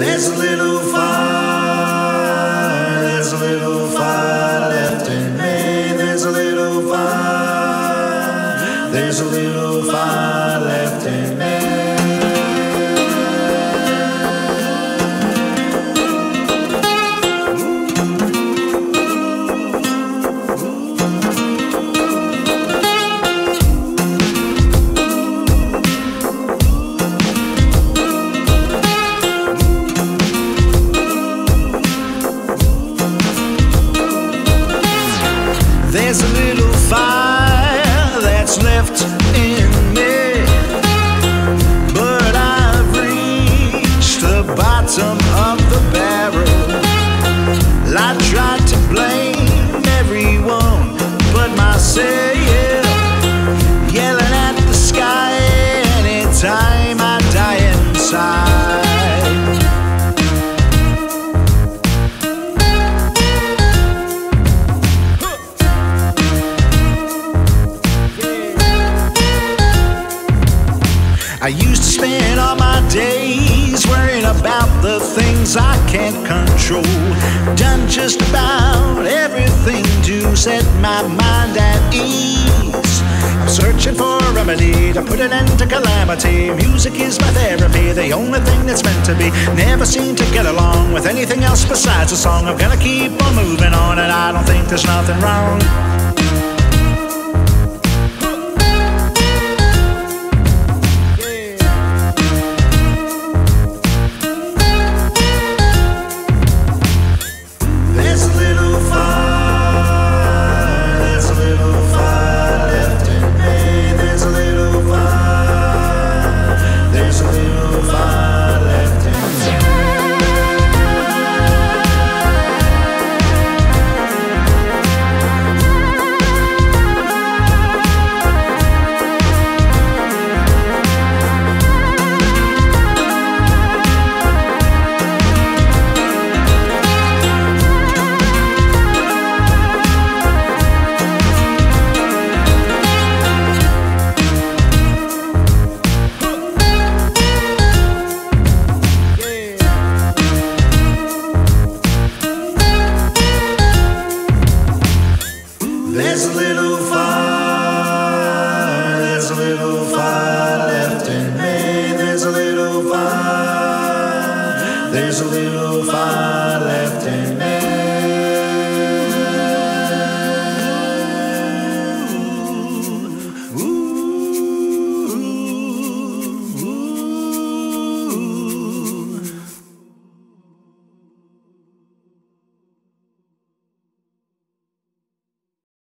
There's a little fire, there's a little fire left in me. There's a little fire, there's a little fire left in me. There's a little fire that's left in me, but I've reached the bottom of the barrel. I tried to blame everyone but myself, yelling at the sky anytime I die inside. I used to spend all my days worrying about the things I can't control. Done just about everything to set my mind at ease. I'm searching for a remedy to put an end to calamity. Music is my therapy, the only thing that's meant to be. Never seem to get along with anything else besides a song. I'm gonna keep on moving on, and I don't think there's nothing wrong. There's a little fire, there's a little fire left in me. There's a little fire, there's a little fire left in me.